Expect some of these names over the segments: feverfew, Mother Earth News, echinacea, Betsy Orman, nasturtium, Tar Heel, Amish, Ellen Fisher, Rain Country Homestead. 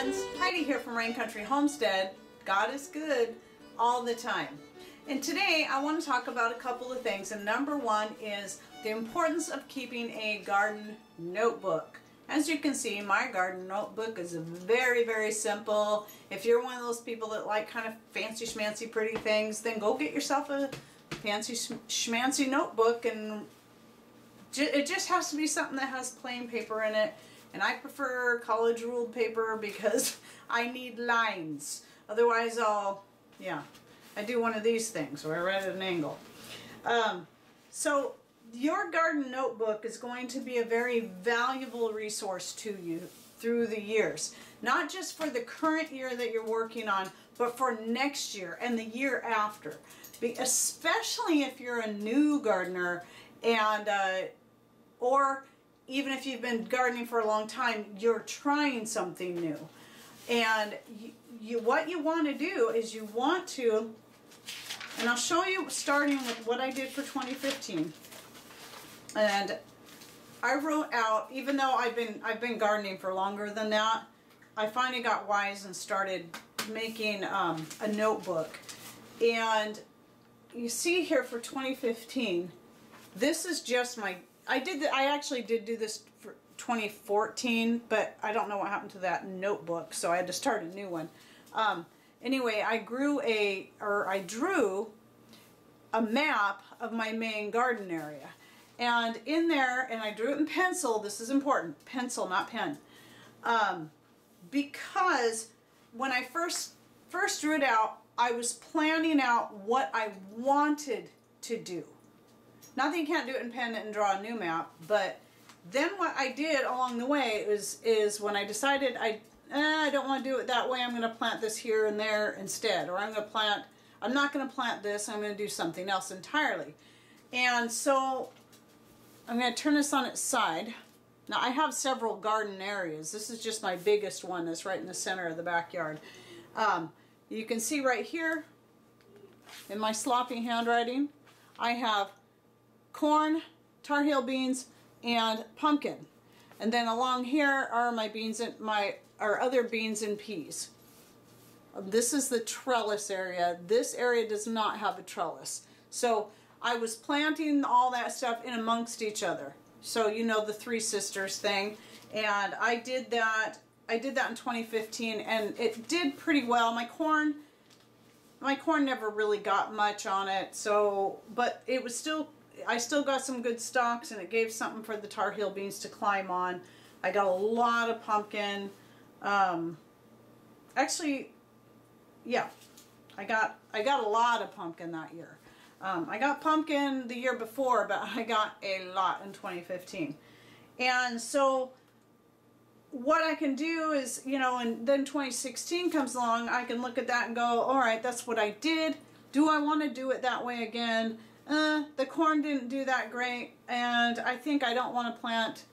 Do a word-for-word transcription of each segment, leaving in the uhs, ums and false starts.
friends, Heidi here from Rain Country Homestead. God is good all the time. And today I want to talk about a couple of things. And number one is the importance of keeping a garden notebook. As you can see, my garden notebook is very, very simple. If you're one of those people that like kind of fancy schmancy pretty things, then go get yourself a fancy schmancy notebook, and it just has to be something that has plain paper in it. And I prefer college ruled paper because I need lines. Otherwise I'll, yeah, I do one of these things where I write at an angle. Um, so your garden notebook is going to be a very valuable resource to you through the years. Not just for the current year that you're working on, but for next year and the year after. Be- especially if you're a new gardener, and uh, or even if you've been gardening for a long time, you're trying something new. And you, you, what you want to do is you want to, and I'll show you starting with what I did for twenty fifteen. And I wrote out, even though I've been, I've been gardening for longer than that, I finally got wise and started making um, a notebook. And you see here for twenty fifteen, this is just my, I did the, I actually did do this for twenty fourteen, but I don't know what happened to that notebook, so I had to start a new one. Um, anyway, I grew a, or I drew a map of my main garden area. And in there, and I drew it in pencil, this is important, pencil, not pen. Um, because when I first, first drew it out, I was planning out what I wanted to do. Not that you can't do it in pen and draw a new map, but then what I did along the way is, is when I decided I, eh, I don't want to do it that way, I'm going to plant this here and there instead, or I'm going to plant, I'm not going to plant this, I'm going to do something else entirely. And so I'm going to turn this on its side. Now I have several garden areas. This is just my biggest one that's right in the center of the backyard. Um, you can see right here in my sloppy handwriting, I have corn, Tar Heel beans, and pumpkin. And then along here are my beans and my our other beans and peas. This is the trellis area. This area does not have a trellis. So I was planting all that stuff in amongst each other. So you know the three sisters thing. And I did that I did that in twenty fifteen, and it did pretty well. My corn my corn never really got much on it, so but it was still I still got some good stalks, and it gave something for the Tar Heel beans to climb on. I got a lot of pumpkin. Um, actually, yeah, I got I got a lot of pumpkin that year. Um, I got pumpkin the year before, but I got a lot in twenty fifteen. And so what I can do is, you know, and then twenty sixteen comes along, I can look at that and go, all right, that's what I did. Do I want to do it that way again? Uh, the corn didn't do that great, and I think I don't want to plant,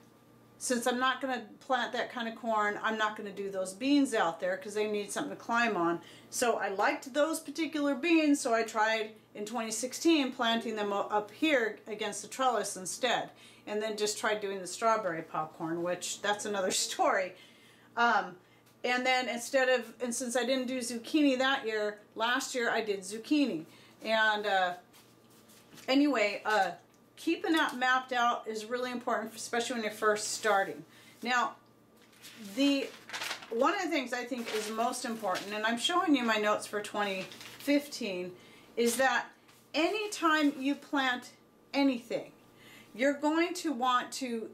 since I'm not going to plant that kind of corn, I'm not going to do those beans out there because they need something to climb on. So I liked those particular beans, so I tried in twenty sixteen planting them up here against the trellis instead, and then just tried doing the strawberry popcorn, which that's another story. Um, and then instead of, and since I didn't do zucchini that year, last year I did zucchini. And uh, Anyway, uh, keeping that mapped out is really important, especially when you're first starting. Now, the one of the things I think is most important, and I'm showing you my notes for twenty fifteen, is that anytime you plant anything, you're going to want to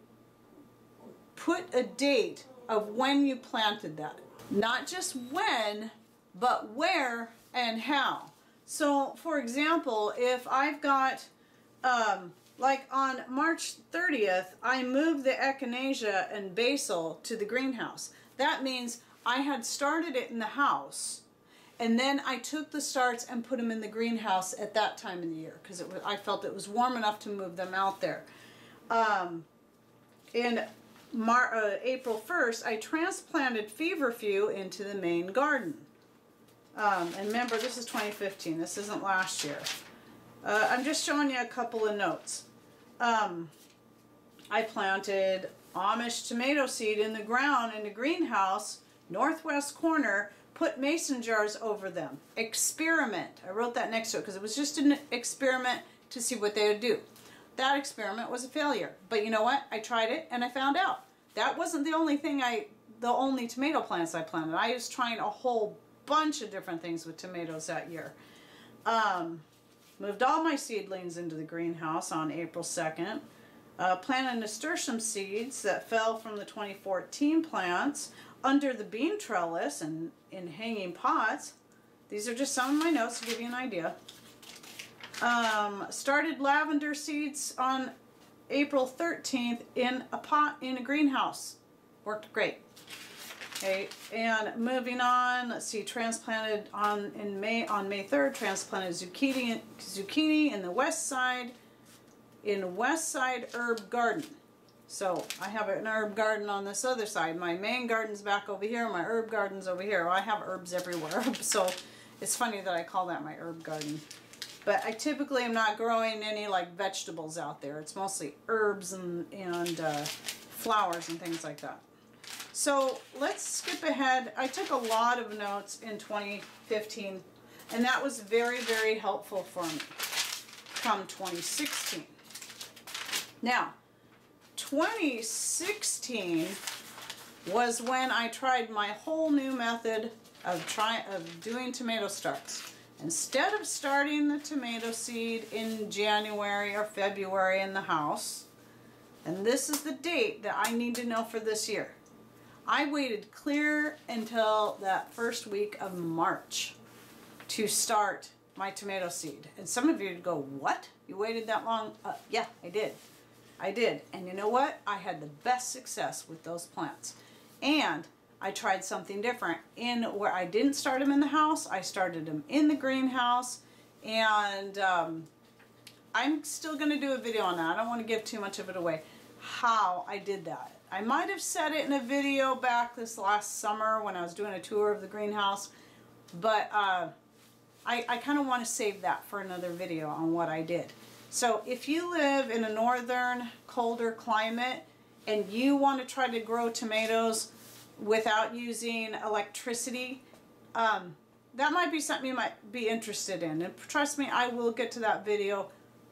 put a date of when you planted that. Not just when, but where and how. So, for example, if I've got, um, like on March thirtieth, I moved the echinacea and basil to the greenhouse. That means I had started it in the house, and then I took the starts and put them in the greenhouse at that time of the year, because it was, I felt it was warm enough to move them out there. Um, and Mar uh, April first, I transplanted feverfew into the main garden. Um, and remember, this is twenty fifteen. This isn't last year. Uh, I'm just showing you a couple of notes. Um, I planted Amish tomato seed in the ground in the greenhouse northwest corner, put mason jars over them. Experiment. I wrote that next to it because it was just an experiment to see what they would do. That experiment was a failure. But you know what? I tried it and I found out. That wasn't the only thing I, the only tomato plants I planted. I was trying a whole bunch of different things with tomatoes that year. Um, moved all my seedlings into the greenhouse on April second. Uh, planted nasturtium seeds that fell from the twenty fourteen plants under the bean trellis and in hanging pots. These are just some of my notes to give you an idea. Um, started lavender seeds on April thirteenth in a pot in a greenhouse. Worked great. Okay, and moving on, let's see, transplanted on in May on May third, transplanted zucchini zucchini in the west side in West Side Herb Garden. So I have an herb garden on this other side. My main garden's back over here, my herb garden's over here. Well, I have herbs everywhere, so it's funny that I call that my herb garden. But I typically am not growing any like vegetables out there. It's mostly herbs and, and uh, flowers and things like that. So let's skip ahead. I took a lot of notes in twenty fifteen, and that was very, very helpful for me come twenty sixteen. Now, twenty sixteen was when I tried my whole new method of, try, of doing tomato starts. Instead of starting the tomato seed in January or February in the house, and this is the date that I need to know for this year, I waited clear until that first week of March to start my tomato seed. And some of you would go, what? You waited that long? Uh, yeah, I did. I did. And you know what? I had the best success with those plants. And I tried something different in where I didn't start them in the house. I started them in the greenhouse, and um, I'm still going to do a video on that. I don't want to give too much of it away how I did that. I might have said it in a video back this last summer when I was doing a tour of the greenhouse, but uh, I, I kind of want to save that for another video on what I did. So if you live in a northern, colder climate and you want to try to grow tomatoes without using electricity, um, that might be something you might be interested in. And trust me, I will get to that video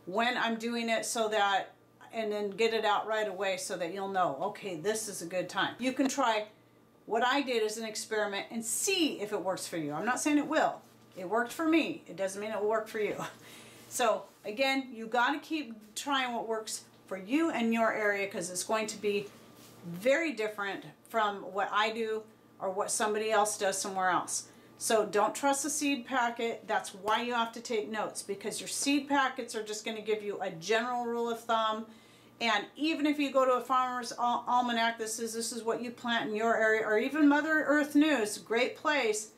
when I'm doing it, so that, and then get it out right away so that you'll know, okay, this is a good time. You can try what I did as an experiment and see if it works for you. I'm not saying it will. It worked for me. It doesn't mean it will work for you. So again, you got to keep trying what works for you and your area, because it's going to be very different from what I do or what somebody else does somewhere else. So don't trust the seed packet. That's why you have to take notes, because your seed packets are just going to give you a general rule of thumb. And even if you go to a farmer's al almanac, this is this is what you plant in your area, or even Mother Earth News, great place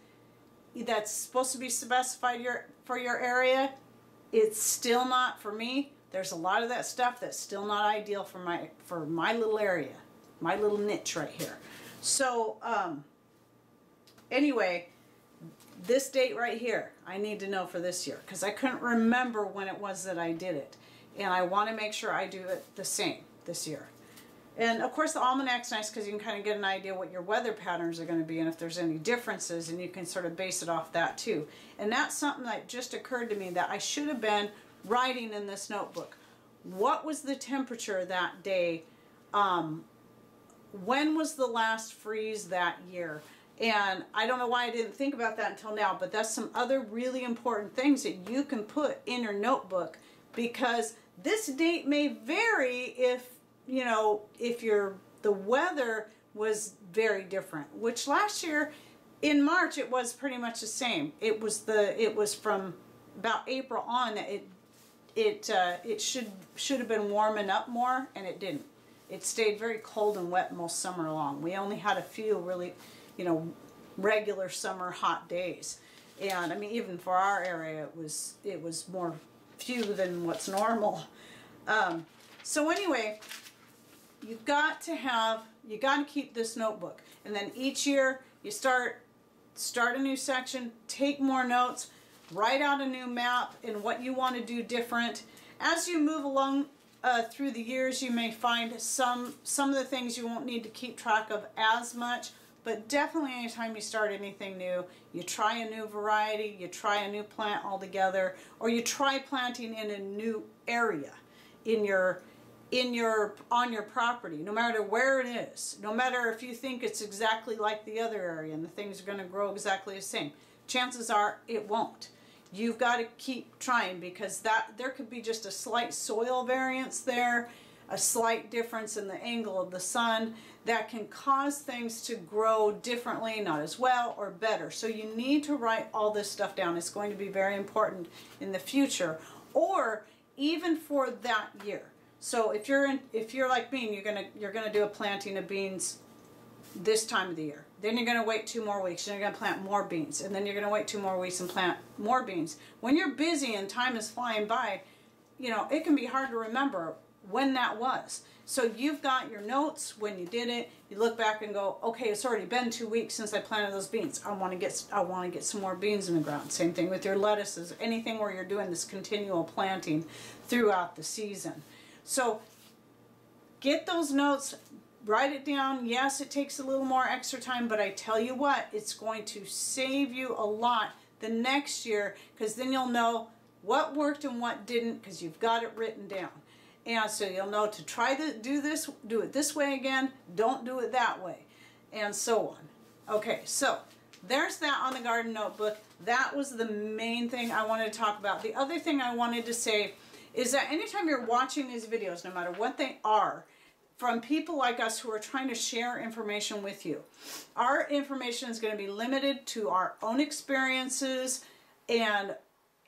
that's supposed to be specified your for your area. It's still not for me. There's a lot of that stuff that's still not ideal for my for my little area. My little niche right here. So um, anyway, this date right here, I need to know for this year, because I couldn't remember when it was that I did it. And I want to make sure I do it the same this year. And of course the almanac's nice because you can kind of get an idea what your weather patterns are going to be and if there's any differences, and you can sort of base it off that too. And that's something that just occurred to me that I should have been writing in this notebook. What was the temperature that day? Um, When was the last freeze that year? And I don't know why I didn't think about that until now, but that's some other really important things that you can put in your notebook, because this date may vary if, you know, if your the weather was very different, which last year in March it was pretty much the same. It was the it was from about April on that it it uh, it should should have been warming up more, and it didn't. It stayed very cold and wet most summer long. We only had a few really, you know, regular summer hot days. And I mean, even for our area, it was it was more few than what's normal. Um, so anyway, you've got to have, you got to keep this notebook. And then each year you start start a new section, take more notes, write out a new map and what you want to do different. As you move along Uh, through the years, you may find some some of the things you won't need to keep track of as much, But definitely anytime you start anything new, you try a new variety, you try a new plant altogether, or you try planting in a new area in your in your on your property, no matter where it is, no matter if you think it's exactly like the other area and the things are going to grow exactly the same. Chances are it won't. You've got to keep trying, because that there could be just a slight soil variance there, a slight difference in the angle of the sun that can cause things to grow differently, not as well or better. So you need to write all this stuff down. It's going to be very important in the future, or even for that year. So if you're in, if you're like me, you're gonna you're gonna do a planting of beans this time of the year. Then you're going to wait two more weeks and you're going to plant more beans, and then you're going to wait two more weeks and plant more beans. When you're busy and time is flying by, you know, it can be hard to remember when that was. So you've got your notes when you did it. You look back and go, okay, it's already been two weeks since I planted those beans. I want to get I want to get some more beans in the ground. Same thing with your lettuces, anything where you're doing this continual planting throughout the season. So get those notes. Write it down. Yes, it takes a little more extra time, but I tell you what, it's going to save you a lot the next year, because then you'll know what worked and what didn't, because you've got it written down. And so you'll know to try to do this, do it this way again, don't do it that way, and so on. Okay, so there's that on the garden notebook. That was the main thing I wanted to talk about. The other thing I wanted to say is that anytime you're watching these videos, no matter what they are, from people like us who are trying to share information with you, our information is going to be limited to our own experiences and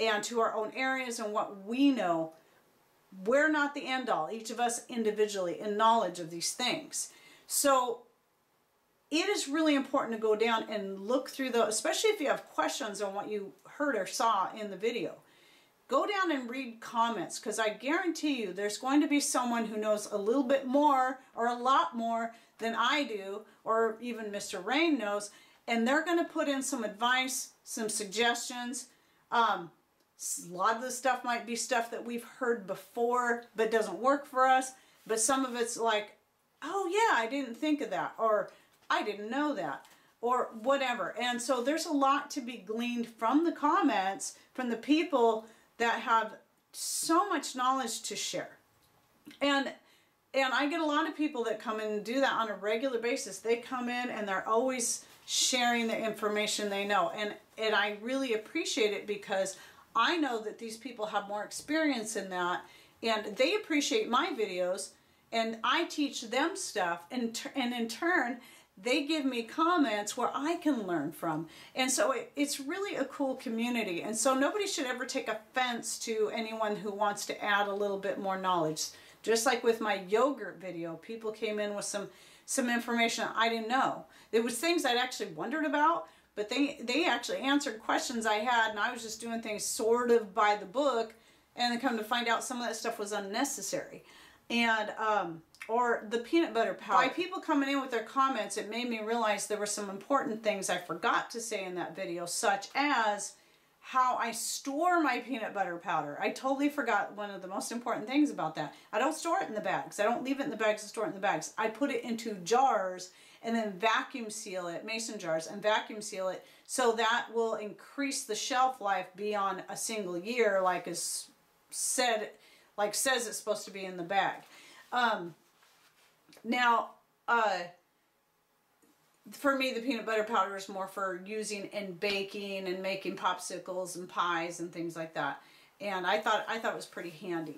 and to our own areas and what we know. We're not the end all, each of us individually, in knowledge of these things. So it is really important to go down and look through those, especially if you have questions on what you heard or saw in the video. Go down and read comments, because I guarantee you there's going to be someone who knows a little bit more or a lot more than I do, or even Mister Rain knows, and they're going to put in some advice, some suggestions. Um, a lot of the stuff might be stuff that we've heard before but doesn't work for us, but some of it's like, oh yeah, I didn't think of that, or I didn't know that, or whatever. And so there's a lot to be gleaned from the comments, from the people that have so much knowledge to share. And and I get a lot of people that come in and do that on a regular basis. They come in and they're always sharing the information they know. And, and I really appreciate it, because I know that these people have more experience in that, and they appreciate my videos, and I teach them stuff, and, and in turn, they give me comments where I can learn from. And so it, it's really a cool community. And so nobody should ever take offense to anyone who wants to add a little bit more knowledge. Just like with my yogurt video, people came in with some, some information I didn't know. It was things I'd actually wondered about, but they, they actually answered questions I had, and I was just doing things sort of by the book, and then come to find out some of that stuff was unnecessary. And, um, or the peanut butter powder. By people coming in with their comments, it made me realize there were some important things I forgot to say in that video, such as how I store my peanut butter powder. I totally forgot one of the most important things about that. I don't store it in the bags. I don't leave it in the bags and store it in the bags. I put it into jars and then vacuum seal it, mason jars, and vacuum seal it, so that will increase the shelf life beyond a single year, like is said, like says it's supposed to be in the bag. Um, Now, uh, for me, the peanut butter powder is more for using in baking and making popsicles and pies and things like that. And I thought I thought it was pretty handy.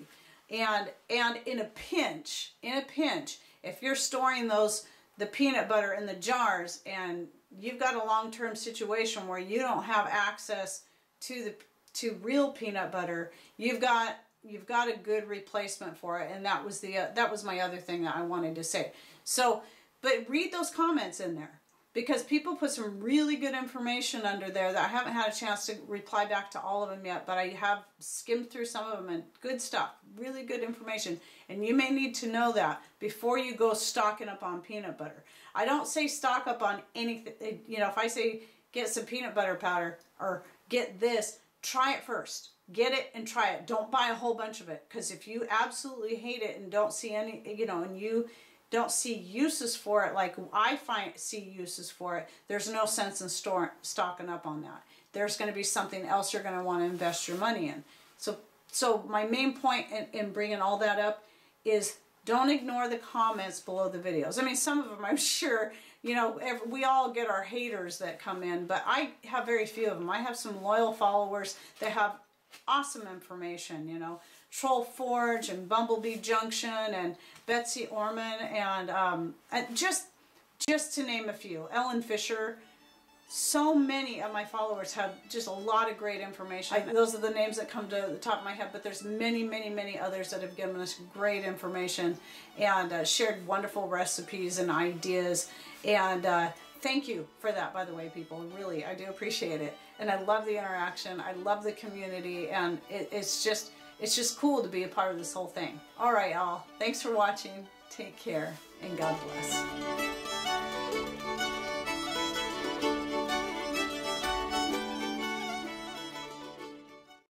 And and in a pinch, in a pinch, if you're storing those the peanut butter in the jars and you've got a long-term situation where you don't have access to the to real peanut butter, you've got You've got a good replacement for it, and that was the uh, that was my other thing that I wanted to say. So, but read those comments in there, because people put some really good information under there that I haven't had a chance to reply back to all of them yet, but I have skimmed through some of them, and good stuff, really good information, and you may need to know that before you go stocking up on peanut butter. I don't say stock up on anything. You know, if I say get some peanut butter powder or get this, try it first. Get it and try it. Don't buy a whole bunch of it, because if you absolutely hate it and don't see any, you know, and you don't see uses for it like I find see uses for it, there's no sense in store, stocking up on that. There's going to be something else you're going to want to invest your money in. So, so my main point in, in bringing all that up is don't ignore the comments below the videos. I mean, some of them, I'm sure, you know, every, we all get our haters that come in, but I have very few of them. I have some loyal followers that have awesome information, you know, Troll Forge and Bumblebee Junction and Betsy Orman and um, just just to name a few, Ellen Fisher. So many of my followers have just a lot of great information. I, those are the names that come to the top of my head, but there's many, many, many others that have given us great information and uh, shared wonderful recipes and ideas. And uh, thank you for that, by the way, people. Really, I do appreciate it. And I love the interaction. I love the community, and it, it's just it's just cool to be a part of this whole thing. All right, y'all. Thanks for watching. Take care, and God bless.